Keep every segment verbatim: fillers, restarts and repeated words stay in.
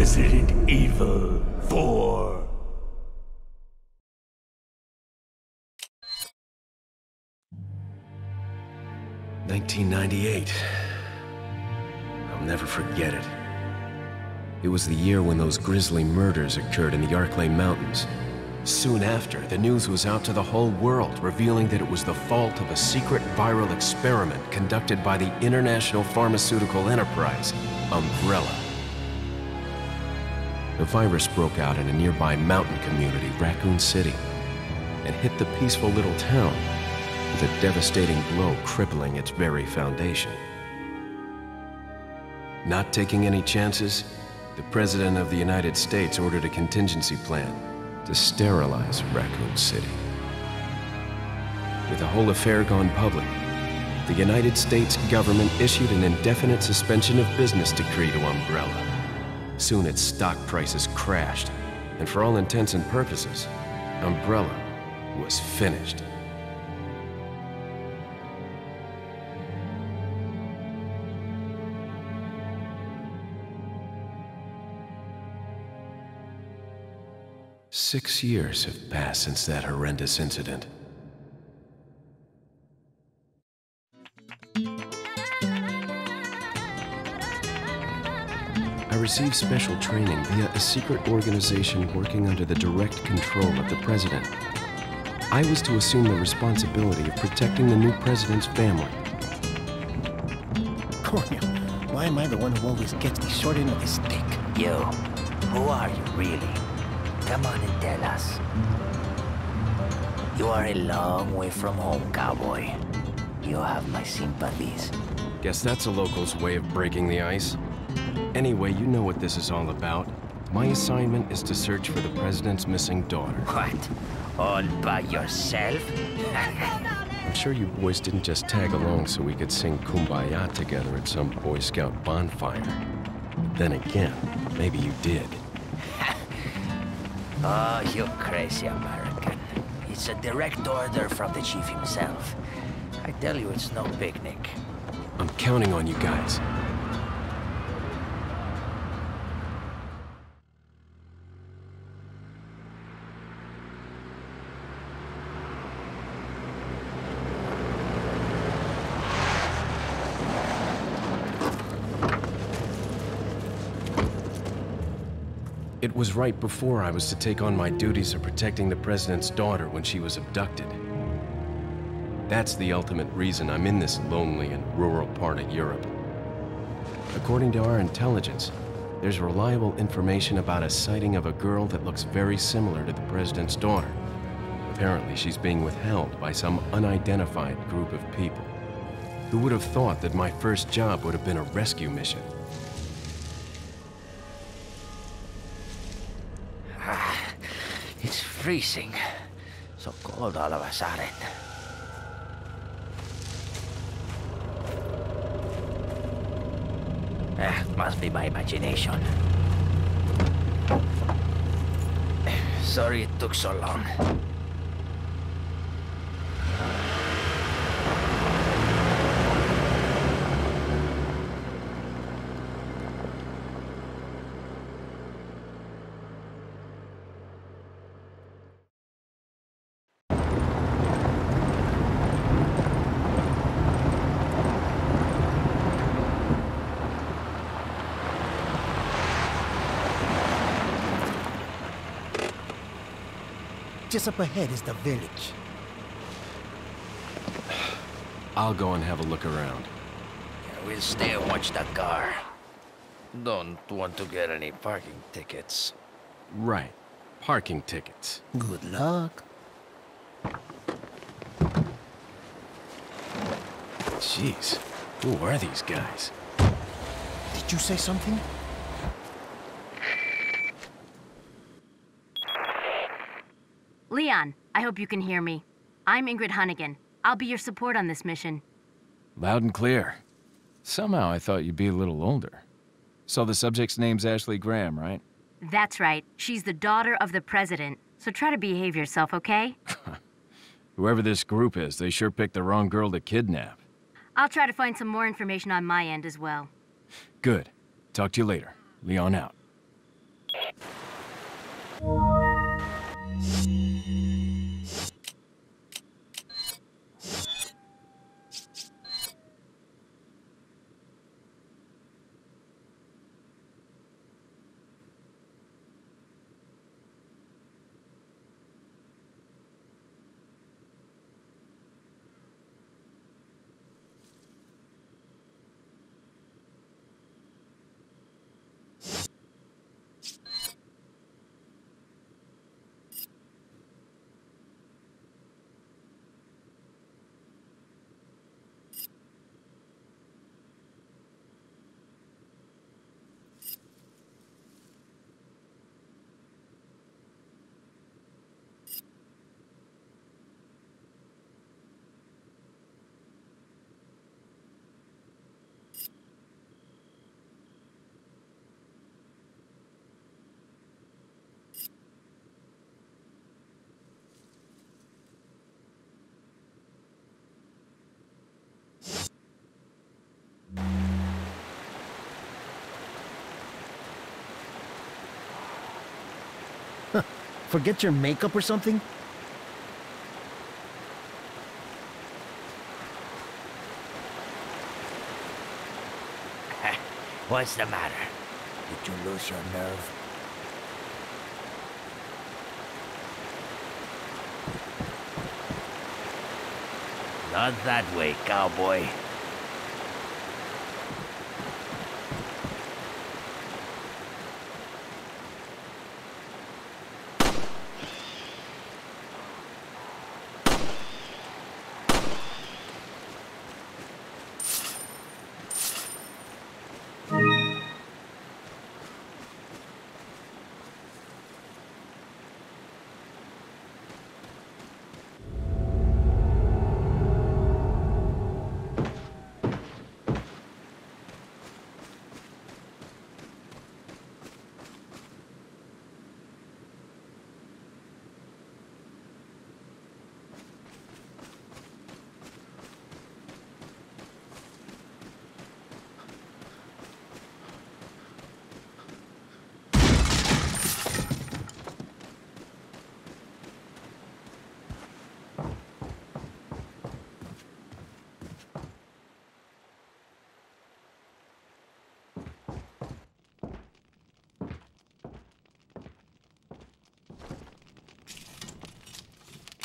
Resident Evil four. nineteen ninety-eight. I'll never forget it. It was the year when those grisly murders occurred in the Arklay Mountains. Soon after, the news was out to the whole world, revealing that it was the fault of a secret viral experiment conducted by the international pharmaceutical enterprise, Umbrella. The virus broke out in a nearby mountain community, Raccoon City, and hit the peaceful little town with a devastating blow crippling its very foundation. Not taking any chances, the President of the United States ordered a contingency plan to sterilize Raccoon City. With the whole affair gone public, the United States government issued an indefinite suspension of business decree to Umbrella. Soon its stock prices crashed, and for all intents and purposes, Umbrella was finished. Six years have passed since that horrendous incident. I received special training via a secret organization working under the direct control of the president. I was to assume the responsibility of protecting the new president's family. Cornel, why am I the one who always gets the short end of the stick? You, who are you really? Come on and tell us. You are a long way from home, cowboy. You have my sympathies. Guess that's a local's way of breaking the ice. Anyway, you know what this is all about. My assignment is to search for the president's missing daughter. What? All by yourself? I'm sure you boys didn't just tag along so we could sing Kumbaya together at some Boy Scout bonfire. But then again, maybe you did. Oh, you crazy American. It's a direct order from the chief himself. I tell you, it's no picnic. I'm counting on you guys. It was right before I was to take on my duties of protecting the president's daughter when she was abducted. That's the ultimate reason I'm in this lonely and rural part of Europe. According to our intelligence, there's reliable information about a sighting of a girl that looks very similar to the president's daughter. Apparently, she's being withheld by some unidentified group of people. Who would have thought that my first job would have been a rescue mission? It's freezing. So cold all of us are in. Ah, must be my imagination. Sorry it took so long. Just up ahead is the village. I'll go and have a look around. Yeah, we'll stay and watch the car. Don't want to get any parking tickets. Right. Parking tickets. Good luck. Jeez. Who are these guys? Did you say something? Leon, I hope you can hear me. I'm Ingrid Hunnigan. I'll be your support on this mission. Loud and clear. Somehow I thought you'd be a little older. So the subject's name's Ashley Graham, right? That's right. She's the daughter of the president. So try to behave yourself, okay? Whoever this group is, they sure picked the wrong girl to kidnap. I'll try to find some more information on my end as well. Good. Talk to you later. Leon out. Forget your makeup or something? What's the matter? Did you lose your nerve? Not that way, cowboy.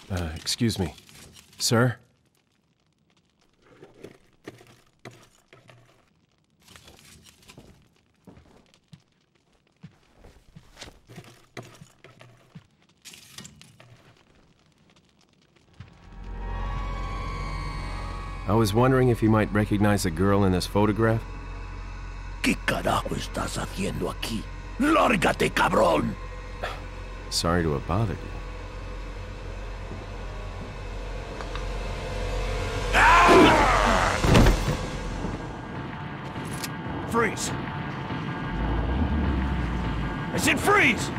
Uh, excuse me, sir? I was wondering if you might recognize a girl in this photograph? ¿Qué carajo estás haciendo aquí? ¡Lárgate, cabrón! Sorry to have bothered you. Freeze! I said freeze!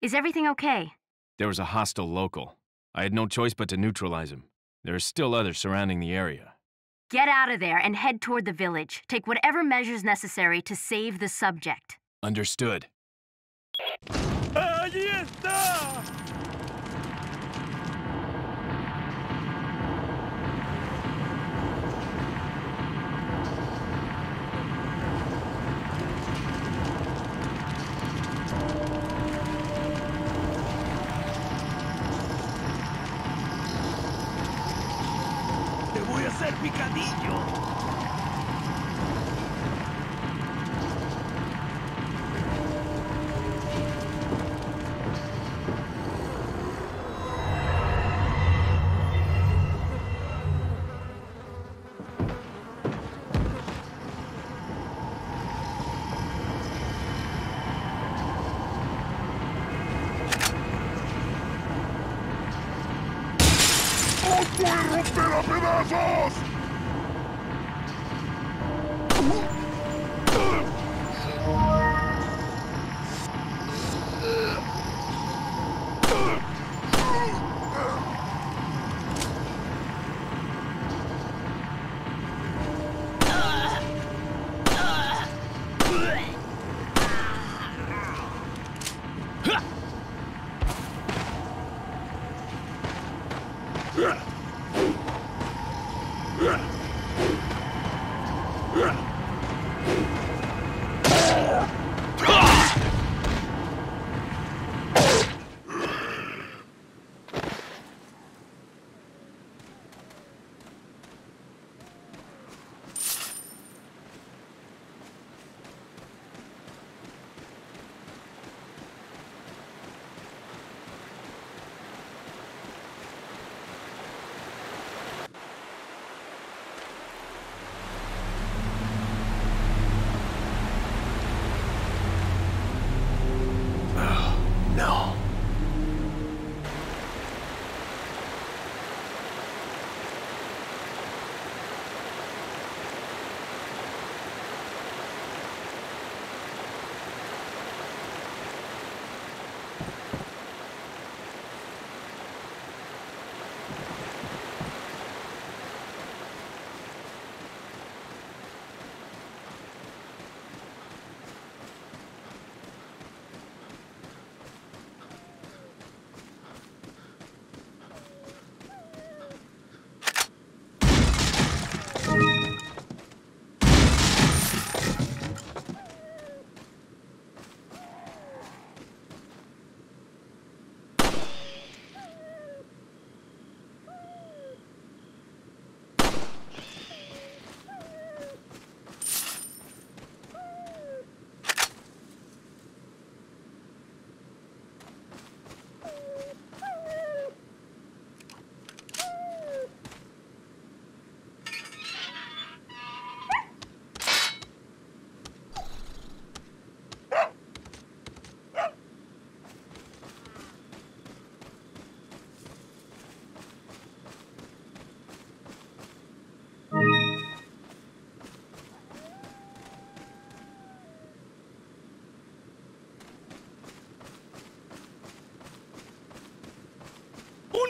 Is everything okay? There was a hostile local. I had no choice but to neutralize him. There are still others surrounding the area. Get out of there and head toward the village. Take whatever measures necessary to save the subject. Understood. Allí está! ¡Romper a pedazos!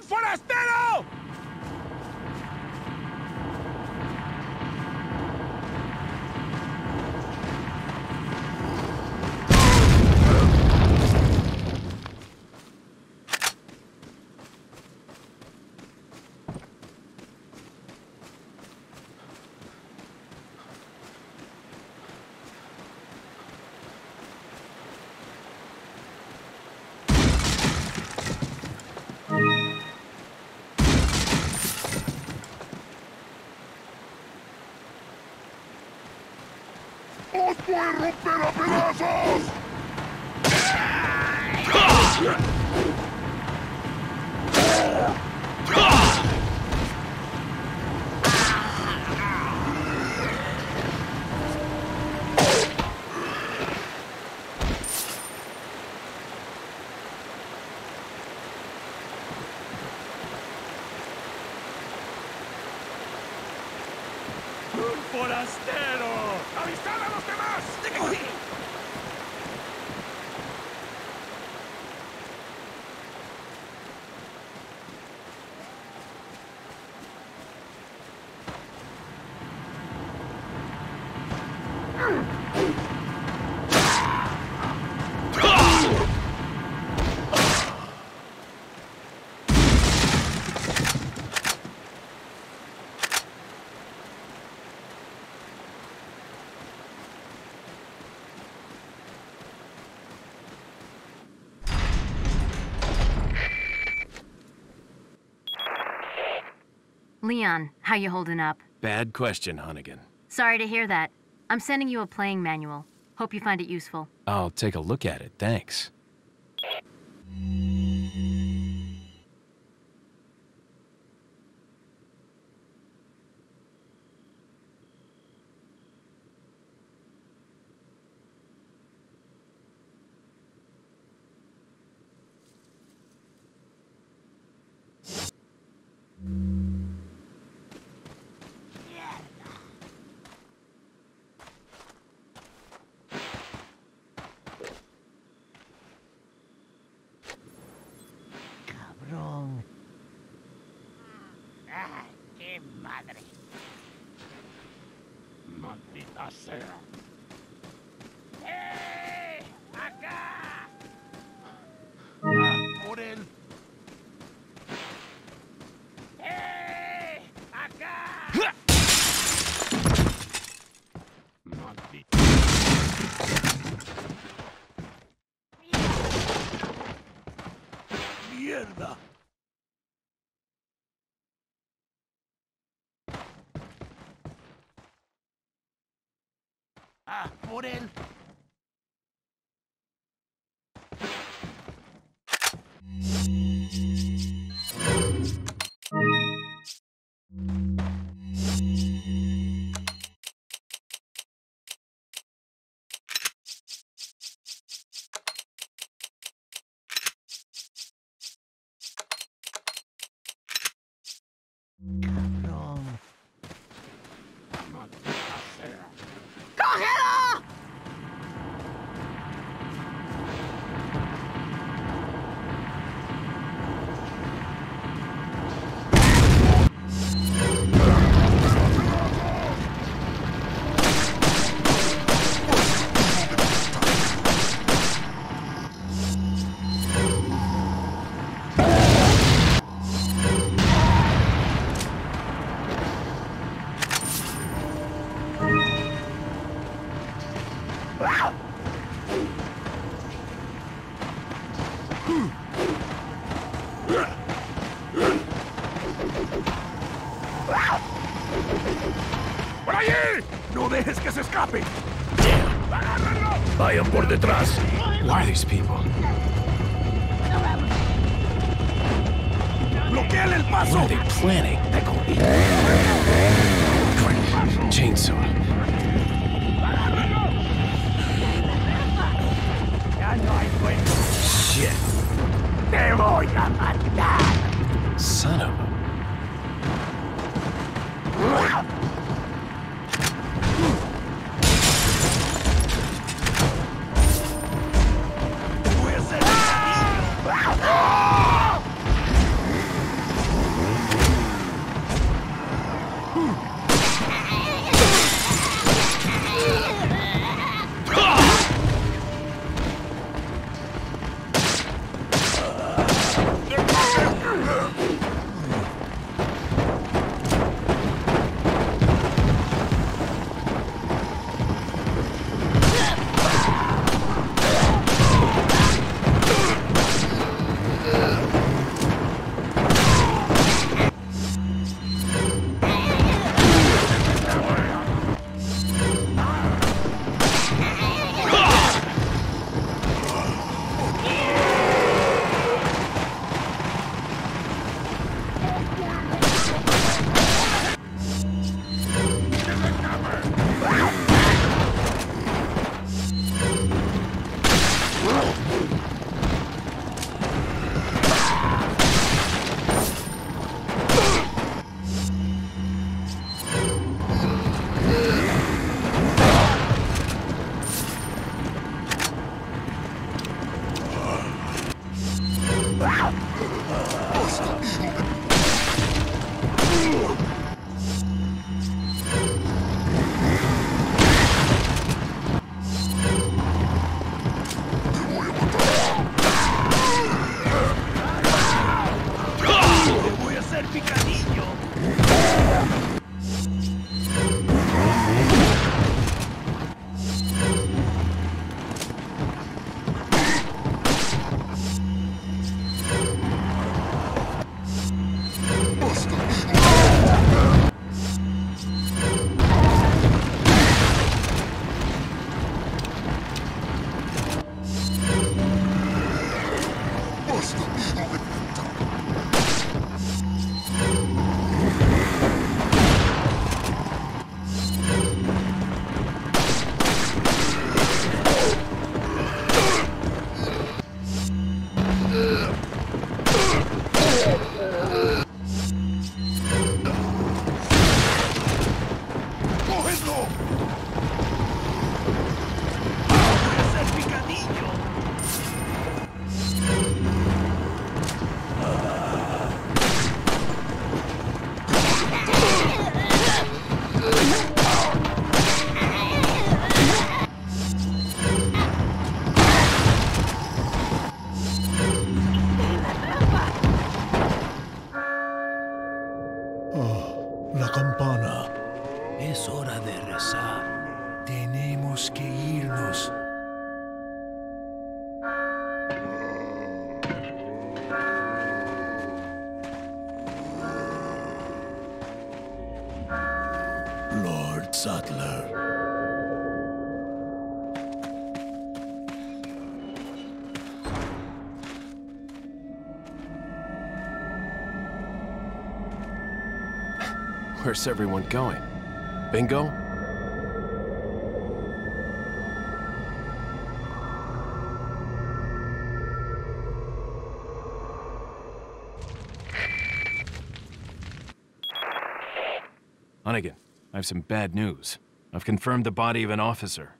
¡Forastero! ¡Os voy a romper a pedazos! Leon, how you holding up? Bad question, Hunnigan. Sorry to hear that. I'm sending you a playing manual. Hope you find it useful. I'll take a look at it, thanks. de madre. Maldita sea. ¡Eh! ¡Acá! ¡Por él! ¡Eh! ¡Acá! Maldita. ¡Mierda! ¡Ah, por él! Why are these people? Bloquean el paso. What are they planning? Crap. Chainsaw. Shit. Te voy a matar. Son of a. tenemos que irnos. Lord Saddler. Where's everyone going? Bingo? Hunnigan, I have some bad news. I've confirmed the body of an officer.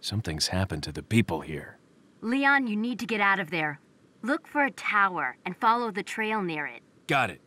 Something's happened to the people here. Leon, you need to get out of there. Look for a tower and follow the trail near it. Got it.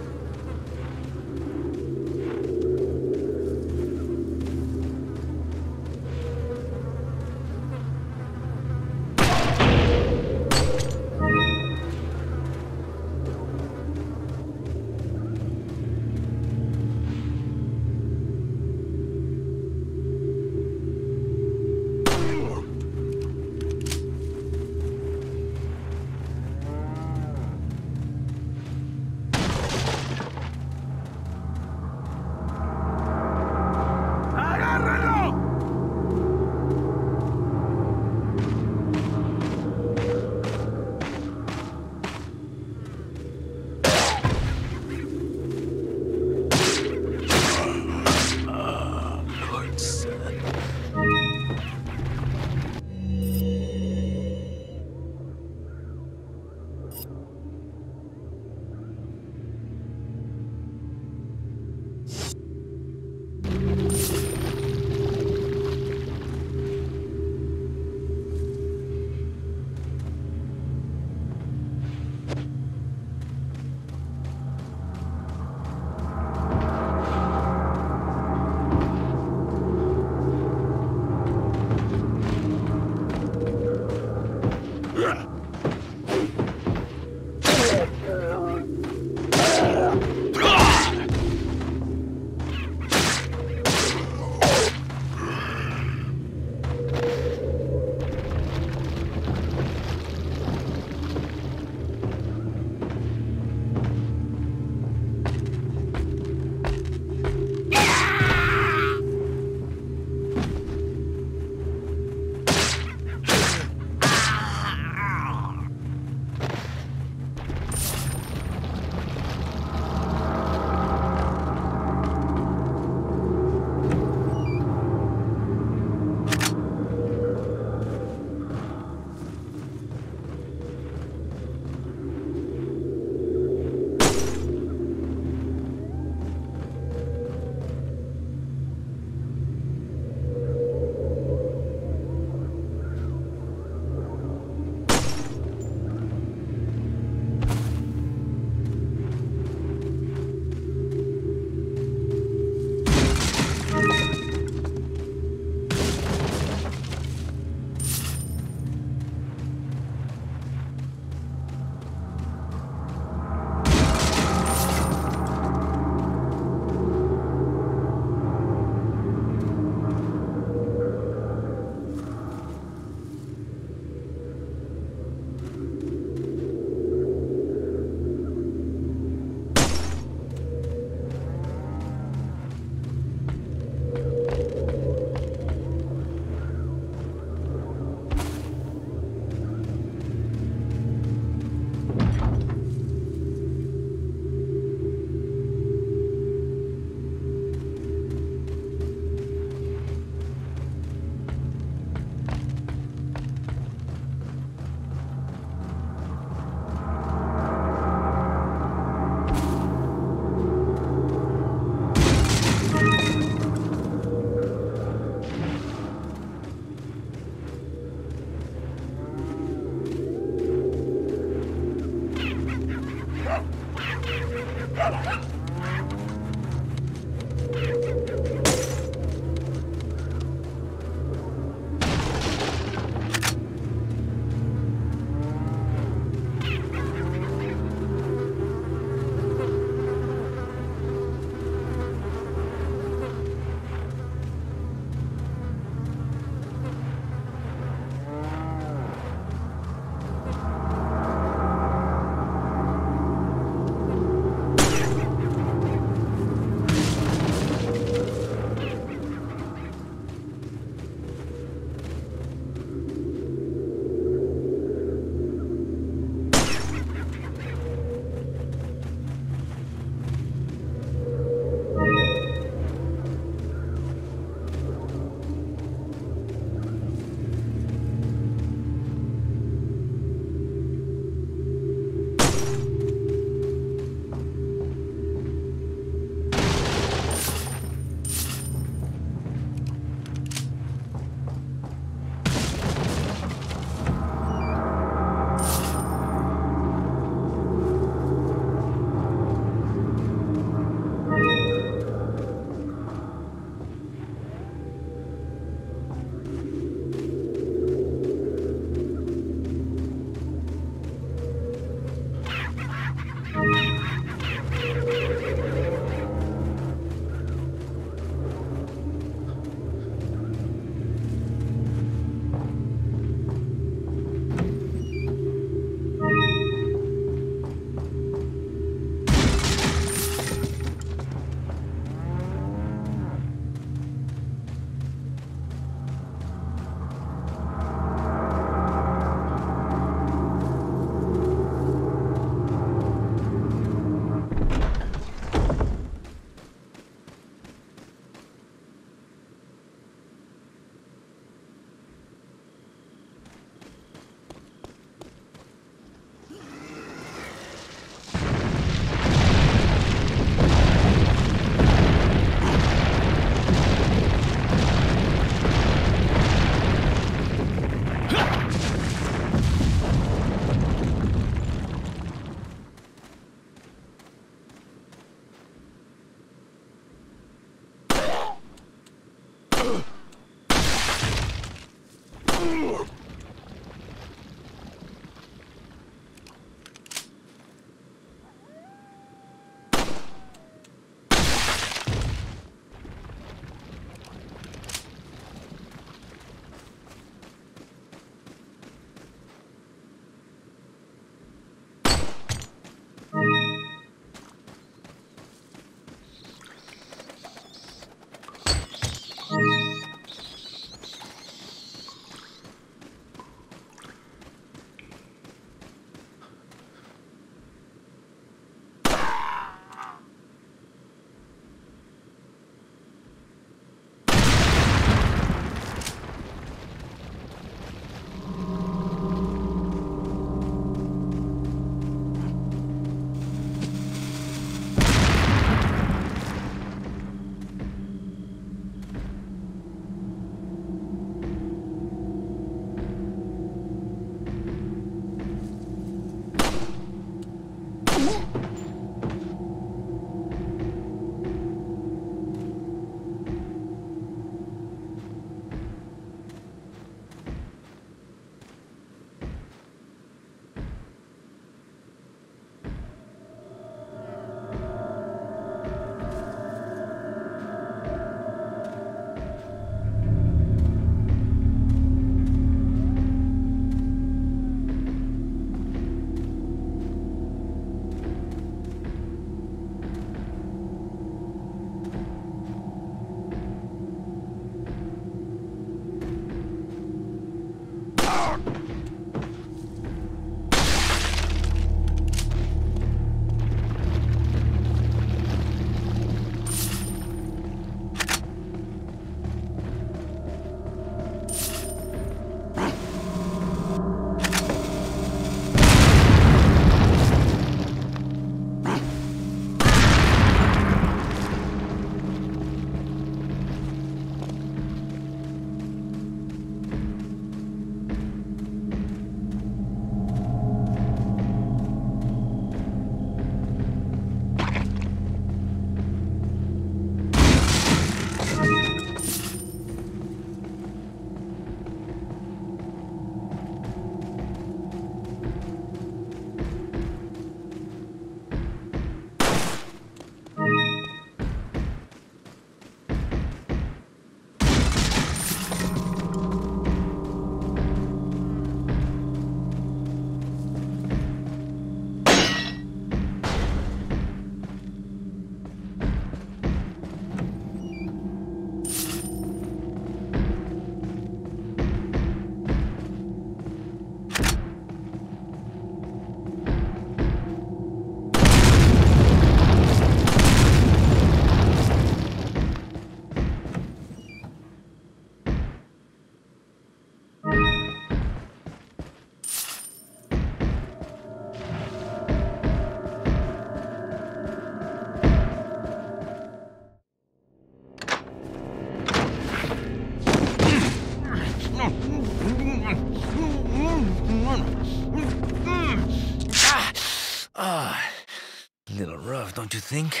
don't you think?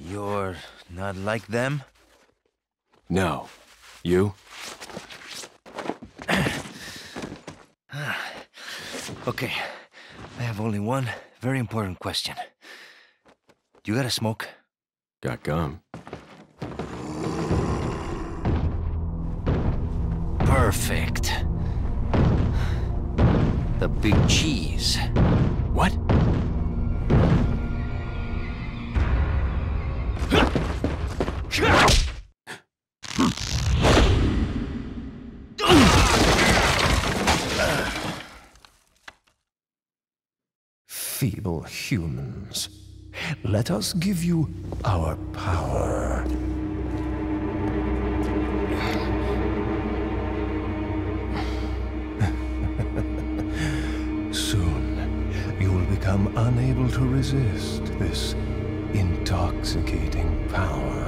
You're not like them? No. You? Okay. I have only one very important question. You got a smoke? Got gum. Perfect. The big cheese. What? Feeble humans, let us give you our power. Soon, you will become unable to resist this intoxicating power.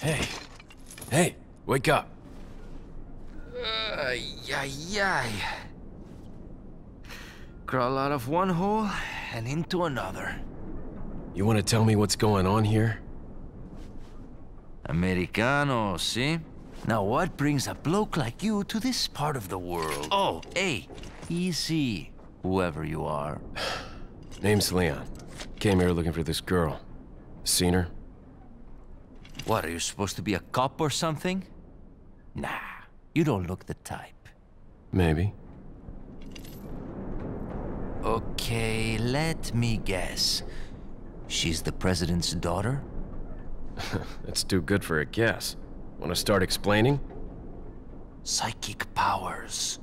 Hey, hey, wake up. Ay, ay, ay. Crawl out of one hole and into another. You want to tell me what's going on here? Americano, see? Now what brings a bloke like you to this part of the world? Oh, hey, easy, whoever you are. Name's Leon. Came here looking for this girl. Seen her? What, are you supposed to be a cop or something? Nah, you don't look the type. Maybe. Okay, let me guess. She's the president's daughter? That's too good for a guess. Want to start explaining? Psychic powers.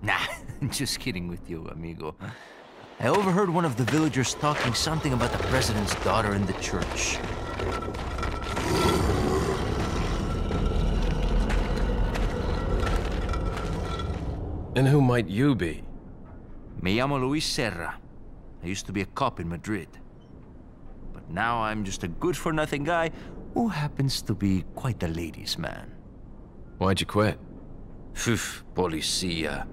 Nah, just kidding with you, amigo. I overheard one of the villagers talking something about the president's daughter in the church. And who might you be? Me llamo Luis Serra. I used to be a cop in Madrid. But now I'm just a good-for-nothing guy who happens to be quite the ladies' man. Why'd you quit? Phew, policia.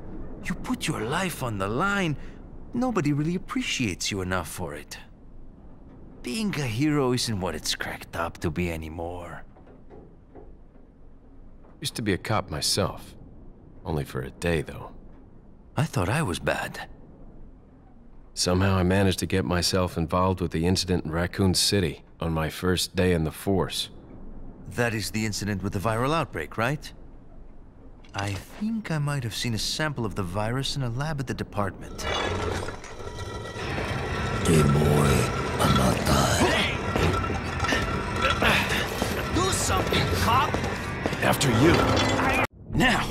You put your life on the line. Nobody really appreciates you enough for it. Being a hero isn't what it's cracked up to be anymore. Used to be a cop myself. Only for a day, though. I thought I was bad. Somehow I managed to get myself involved with the incident in Raccoon City on my first day in the force. That is the incident with the viral outbreak, right? I think I might have seen a sample of the virus in a lab at the department. Hey boy, I'm not dying. Do something, cop! After you. I... Now!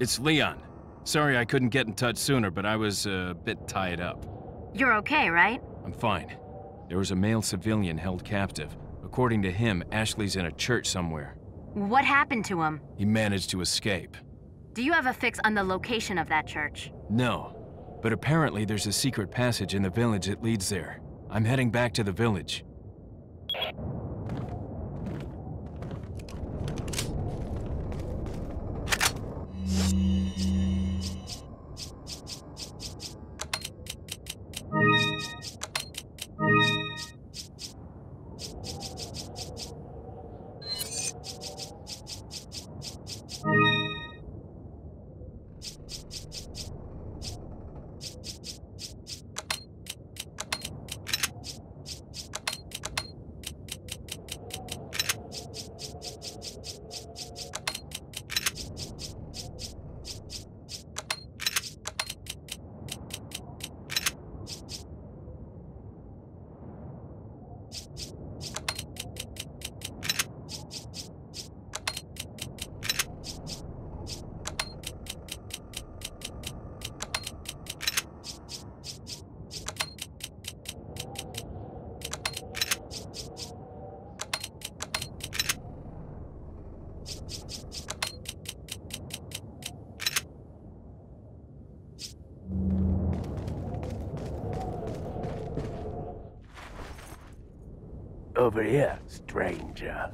It's Leon. Sorry I couldn't get in touch sooner, but I was uh, a bit tied up. You're okay, right? I'm fine. There was a male civilian held captive. According to him, Ashley's in a church somewhere. What happened to him? He managed to escape. Do you have a fix on the location of that church? No, but apparently there's a secret passage in the village that leads there. I'm heading back to the village. over here, stranger.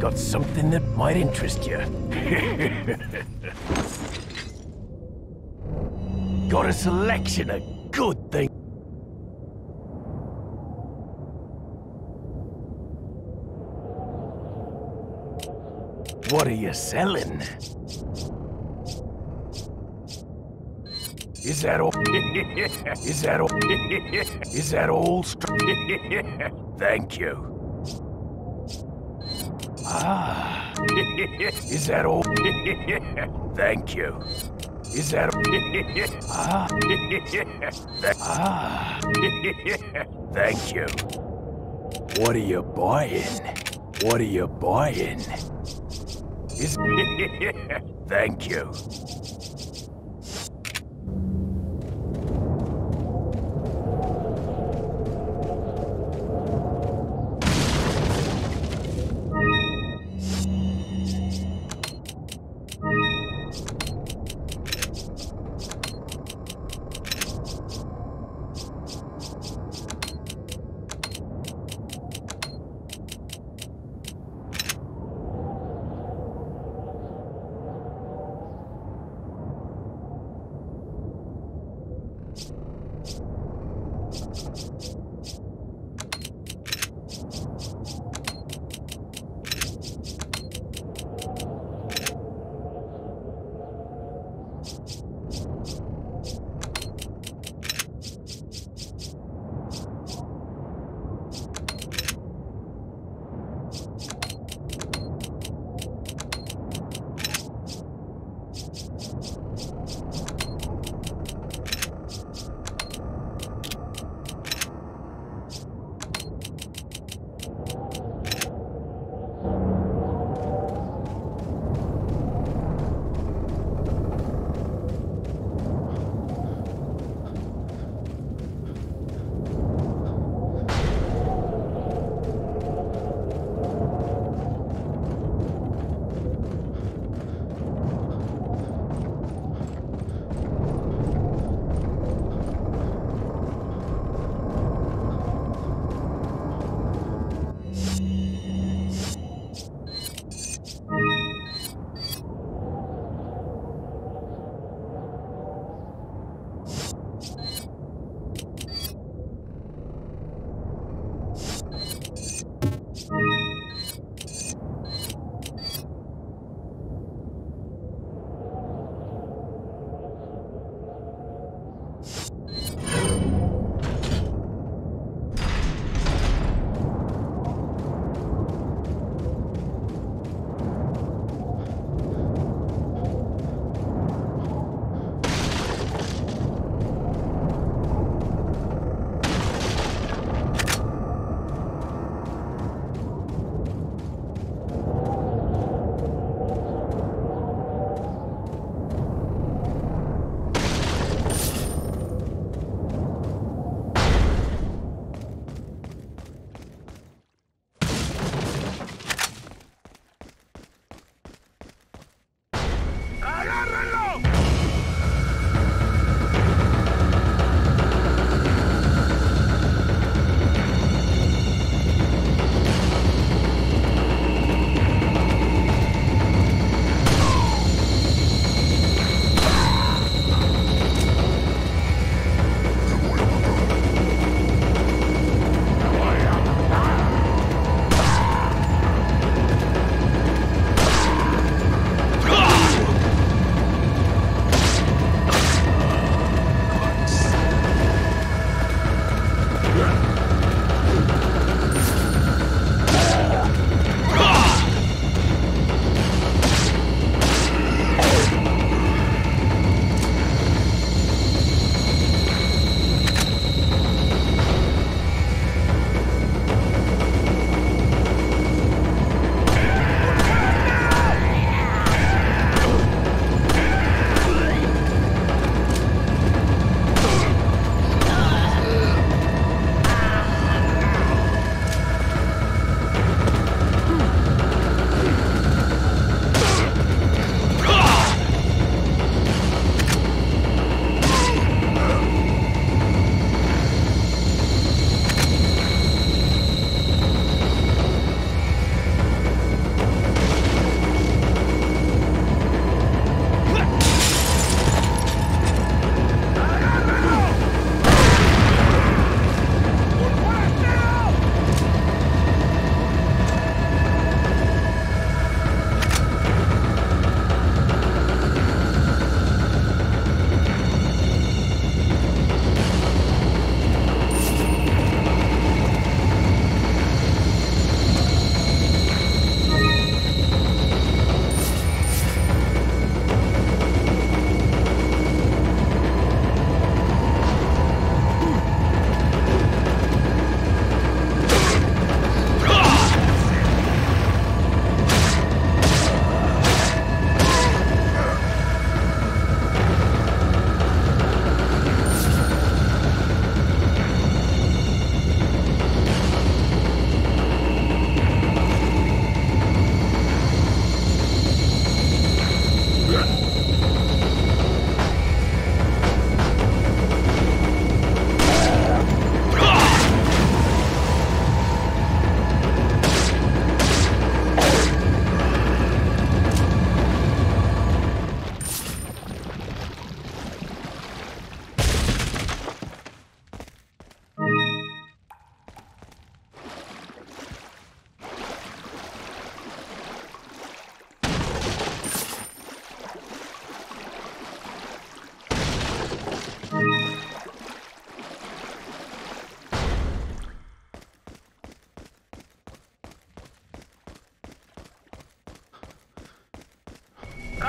Got something that might interest you. Got a selection of good things. What are you selling? Is that all? Is that all? Is that all? Thank you. Ah. Is that all? Thank you. Is that all? Ah. Ah. Thank you. What are you buying? What are you buying? Is Thank you.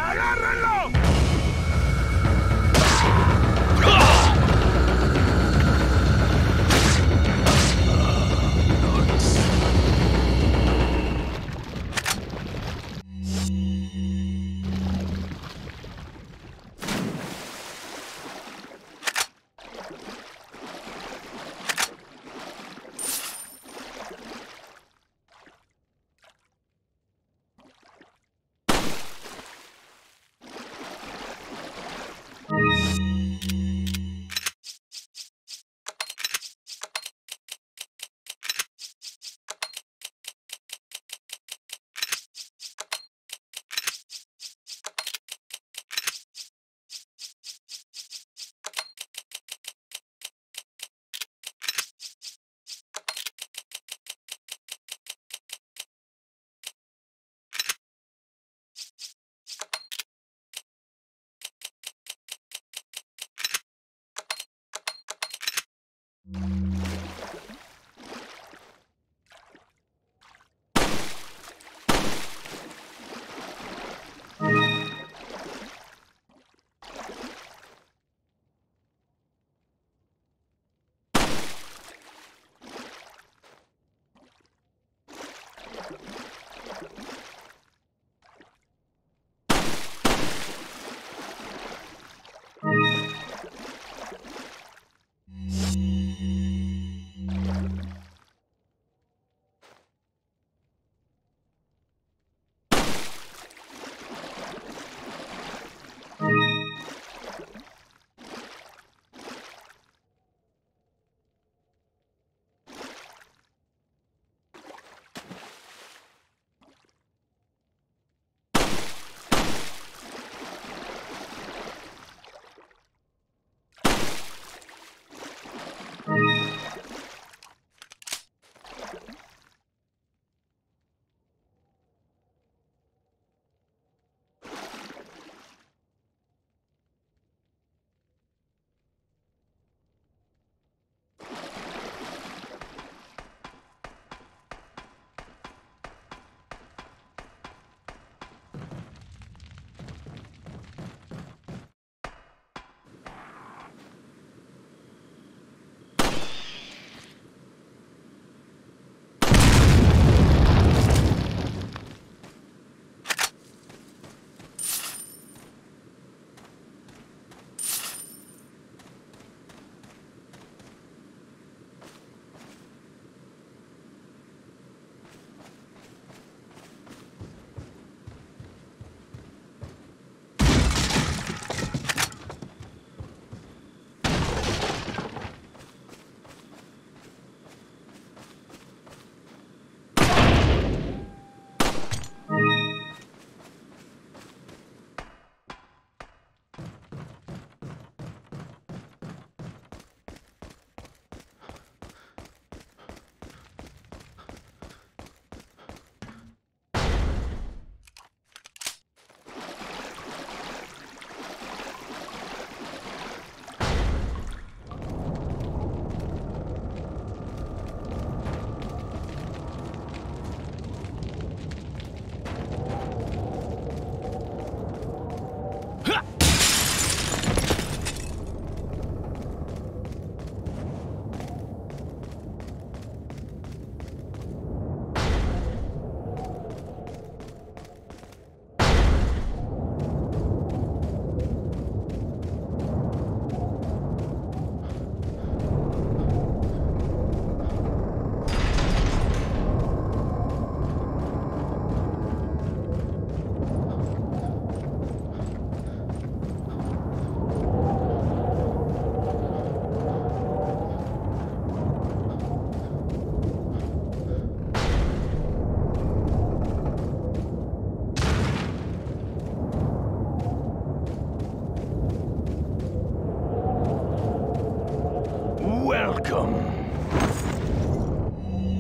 ¡Agárrenlo!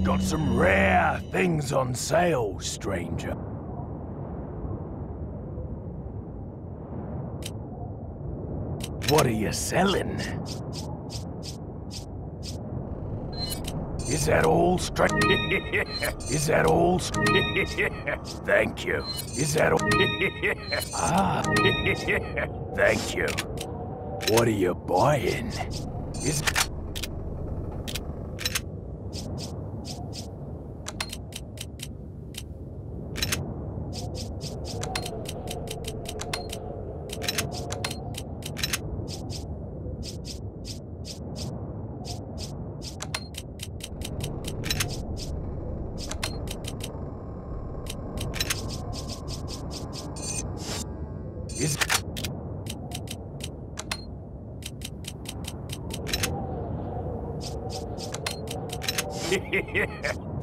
Got some rare things on sale, stranger. What are you selling? Is that all straight? Is that all? Thank you. Is that all? Ah. Thank you. What are you buying? Is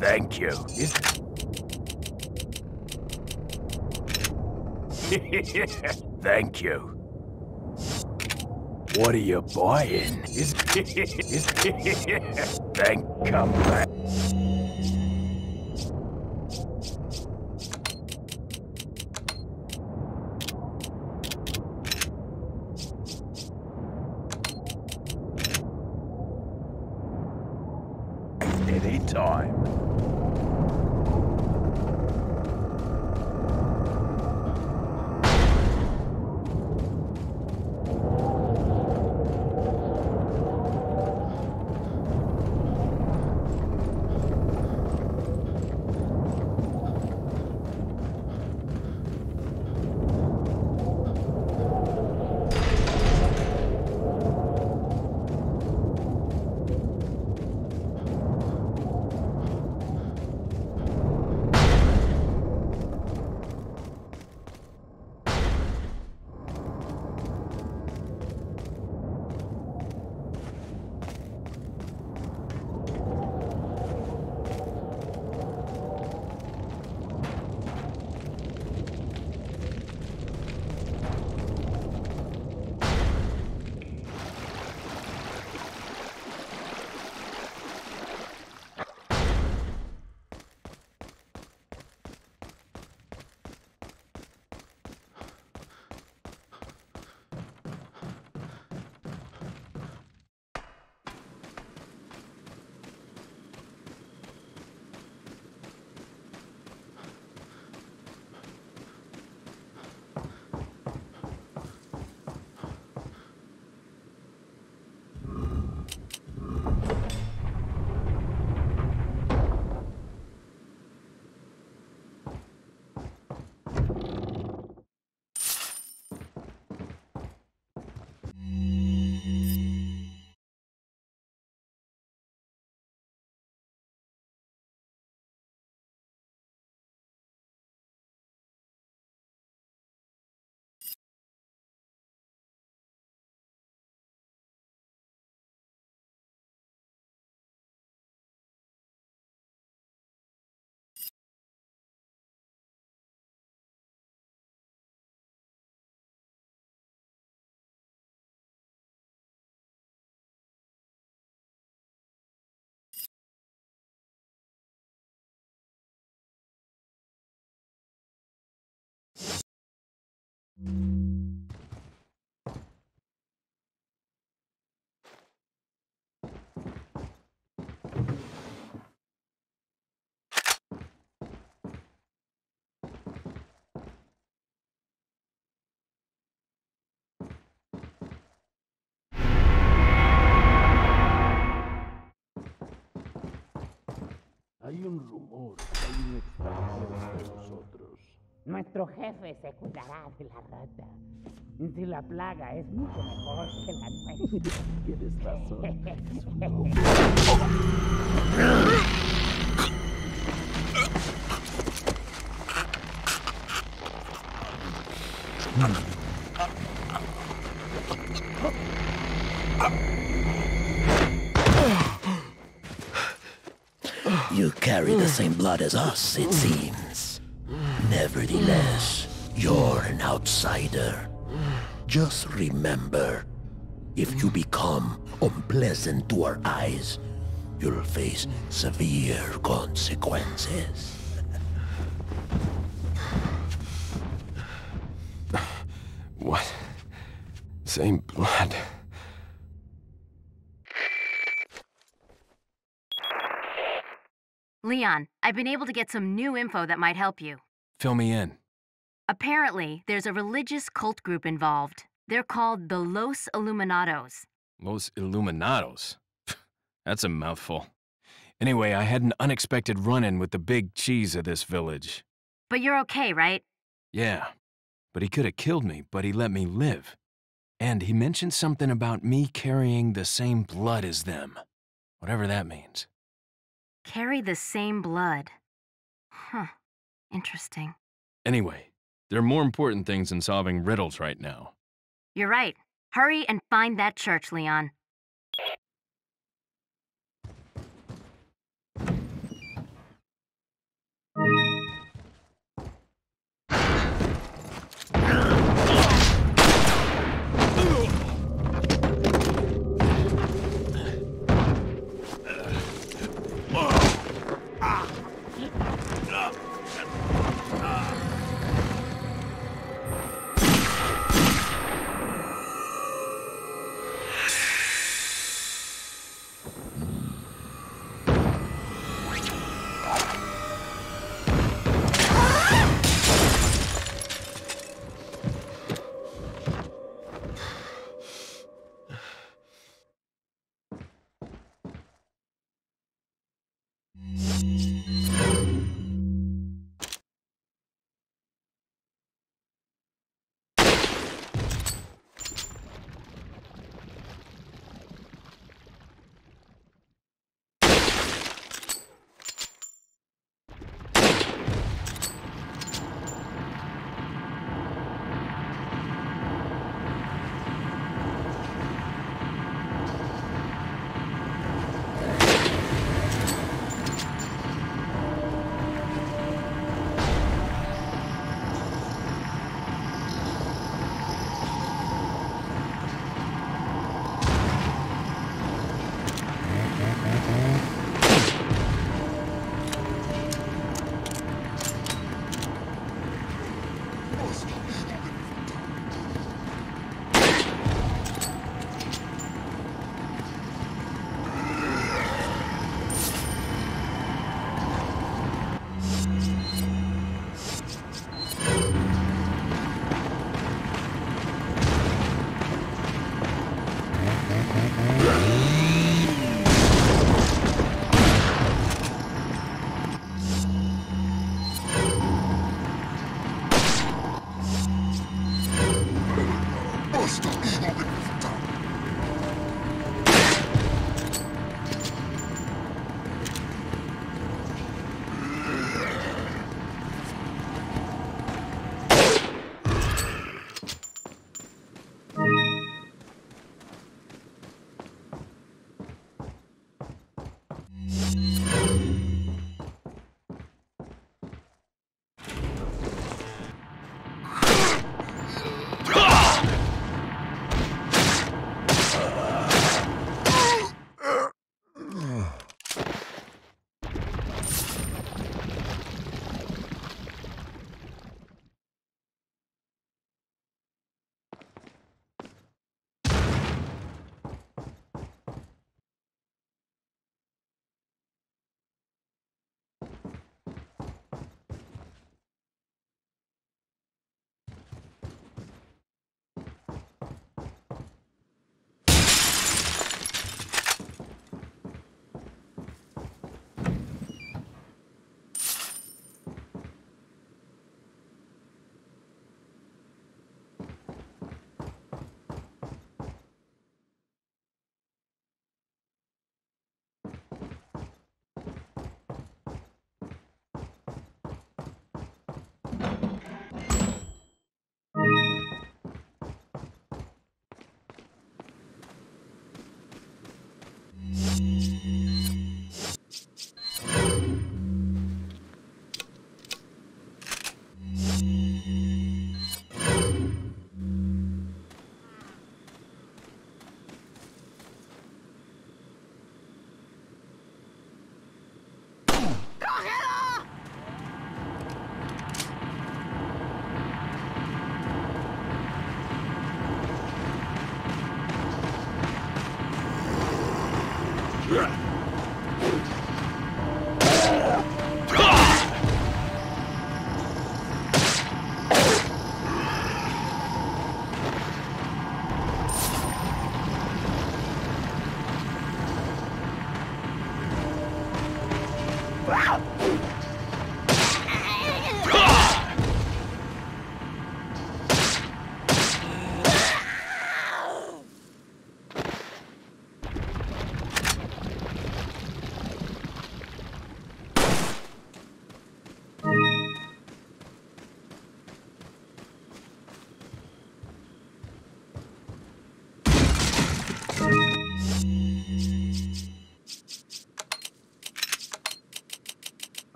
Thank you. Is... Thank you. What are you buying? Is... Is... Thank come back. Hay un rumor, hay un extraño entre nosotros. Nuestro jefe se cuidará de la rata. Si la plaga es mucho mejor que la nuestra. Tienes razón. Es un hombre. You carry the same blood as us, it seems. Nevertheless, you're an outsider. Just remember, if you become unpleasant to our eyes, you'll face severe consequences. What? Same blood? Leon, I've been able to get some new info that might help you. Fill me in. Apparently, there's a religious cult group involved. They're called the Los Illuminados. Los Illuminados? That's a mouthful. Anyway, I had an unexpected run-in with the big cheese of this village. But you're okay, right? Yeah. But he could have killed me, but he let me live. And he mentioned something about me carrying the same blood as them. Whatever that means. Carry the same blood. Huh. Interesting. Anyway, there are more important things than solving riddles right now. You're right. Hurry and find that church, Leon.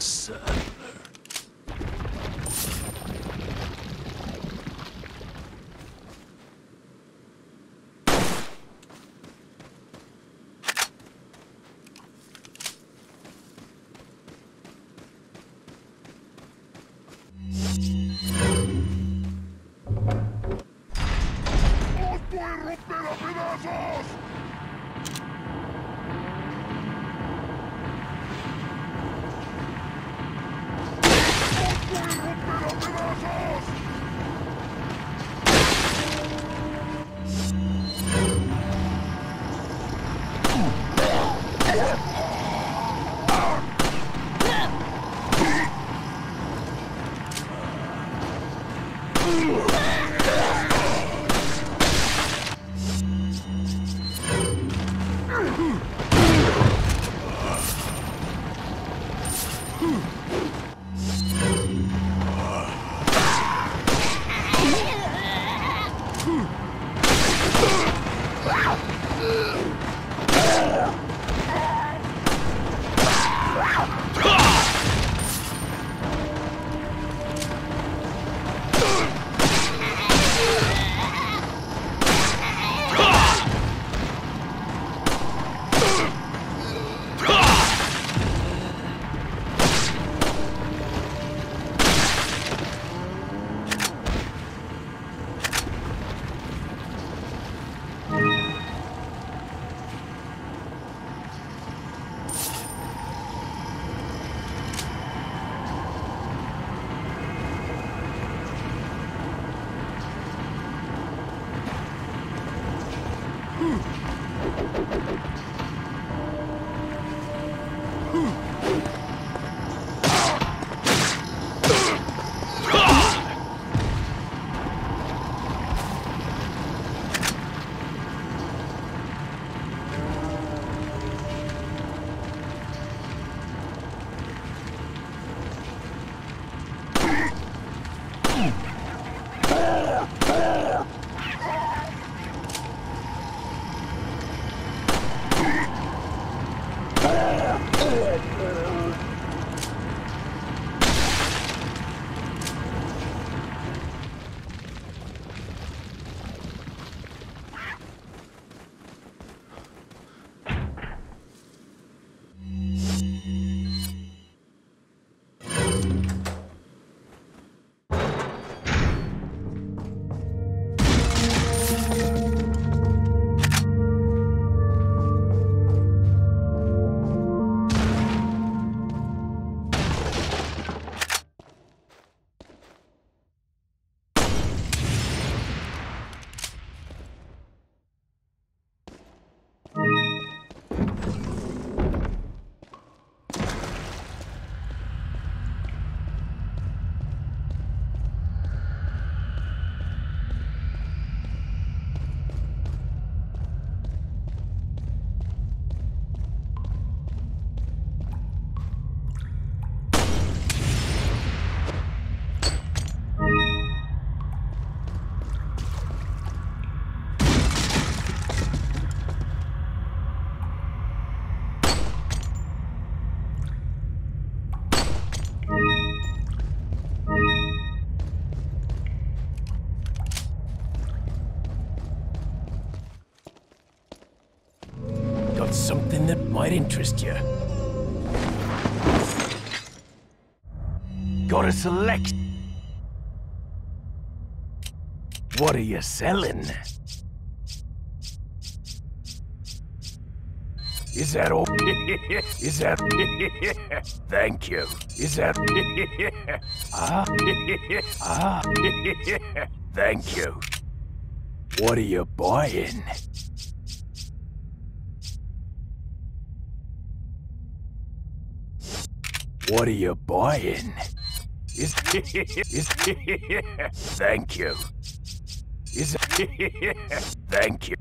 Saddler. Something that might interest you. Gotta select. What are you selling? Is that all? Is that? Thank you. Is that? Ah. Ah. Thank you. What are you buying? What are you buying? Is is thank you. Is thank you.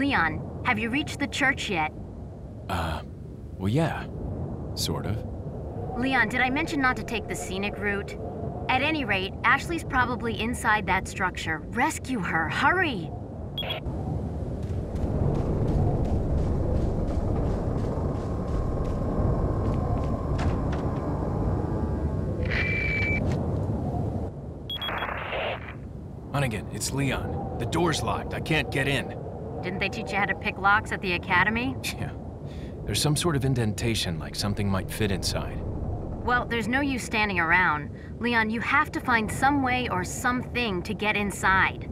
Leon, have you reached the church yet? Uh, well yeah, sort of. Leon, did I mention not to take the scenic route? At any rate, Ashley's probably inside that structure. Rescue her, hurry! Hunnigan, it's Leon. The door's locked. I can't get in. Didn't they teach you how to pick locks at the academy? Yeah. There's some sort of indentation, like something might fit inside. Well, there's no use standing around. Leon, you have to find some way or something to get inside.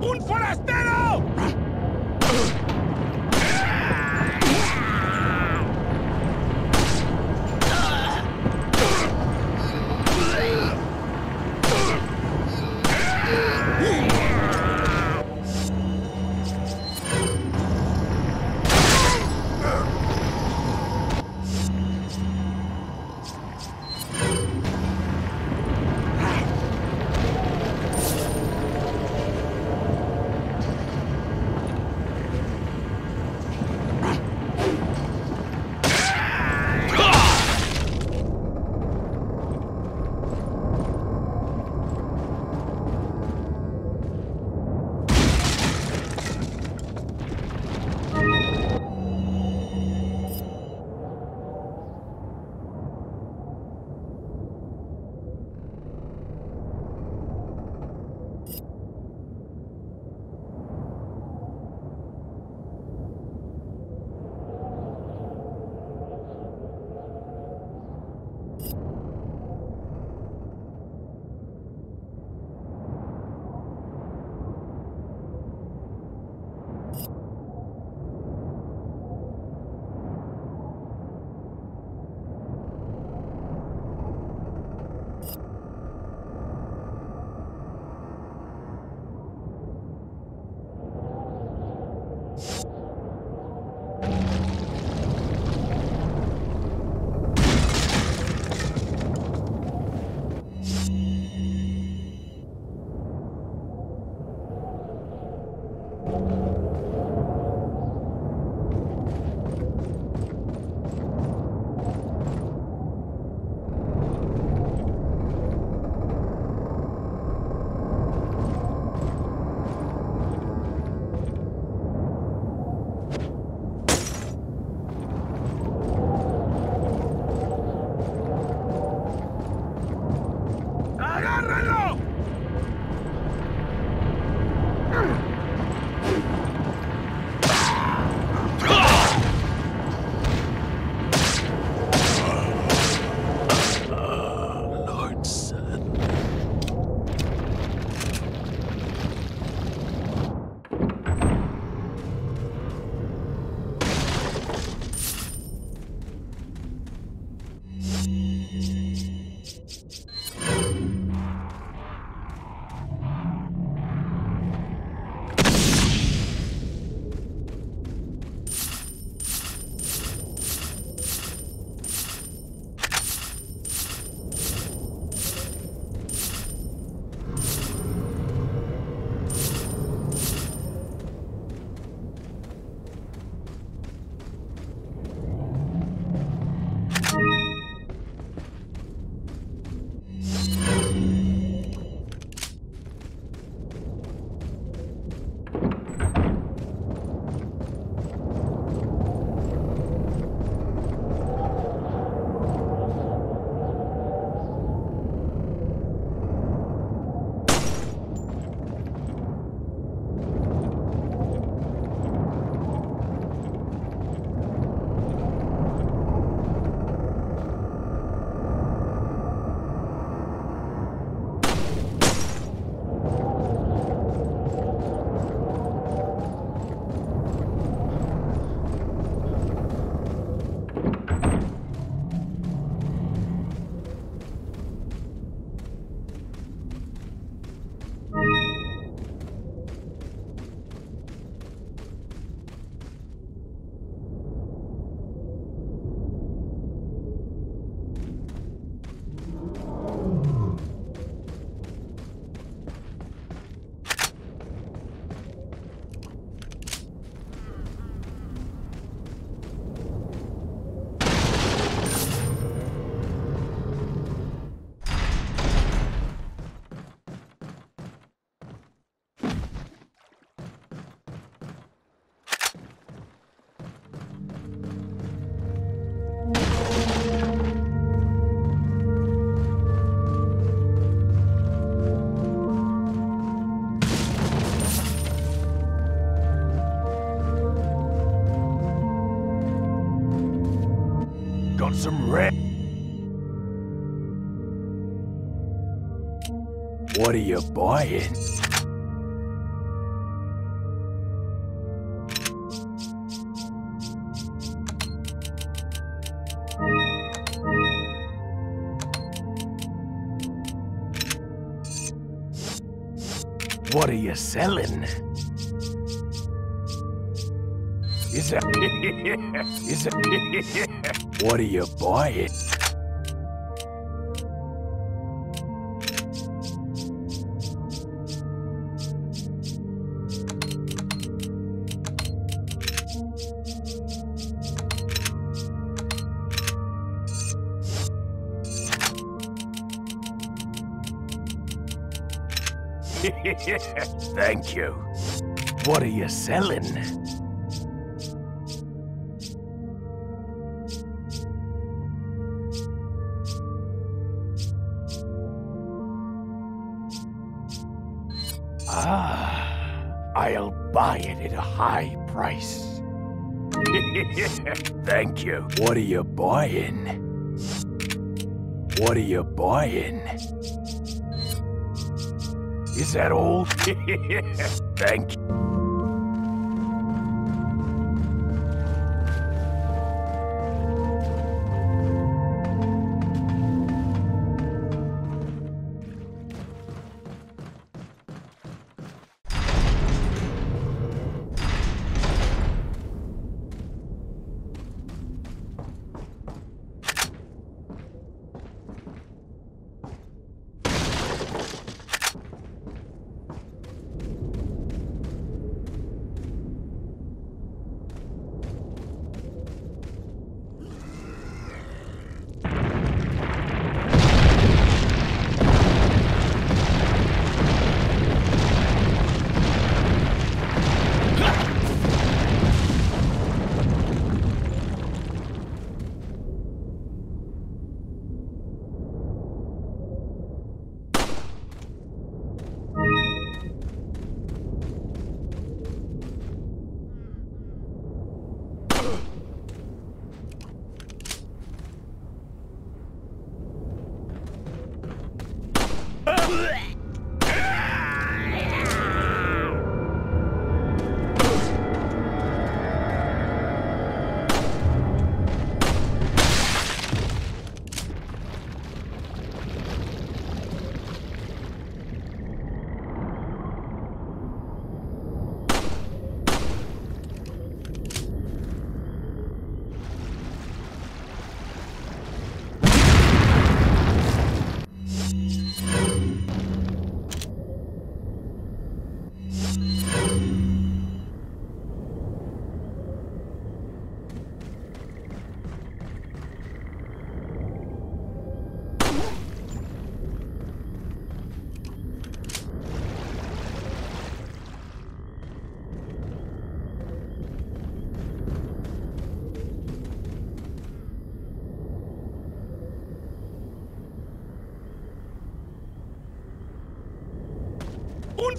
Un forastero! on some red. What are you buying? What are you selling? Is that? Is that? What are you buying? Thank you. What are you selling? Ah, I'll buy it at a high price. Thank you. What are you buying? What are you buying? Is that all? Thank you.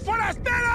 ¡Forastero!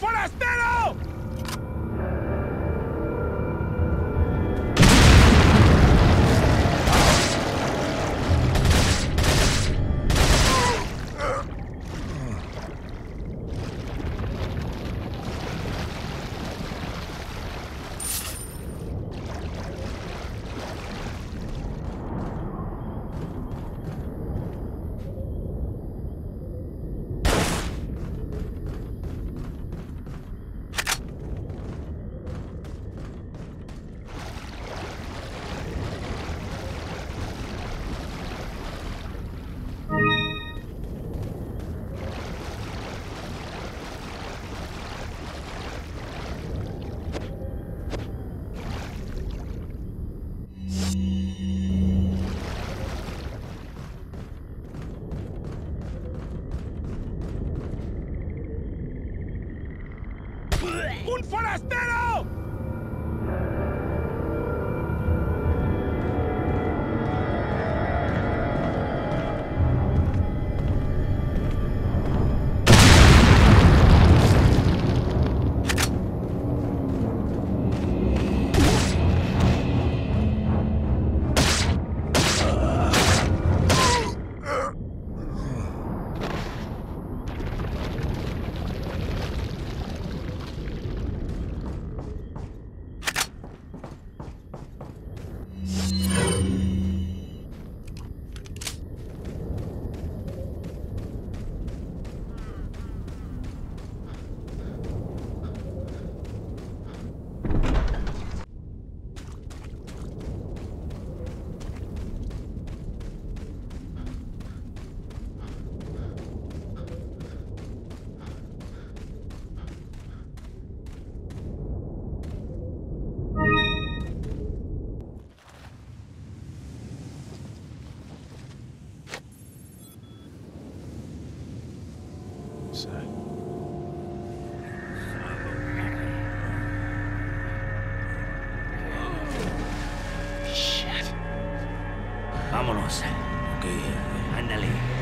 forastero! ¡Un forastero! Shit. Vámonos. Ok, ándale.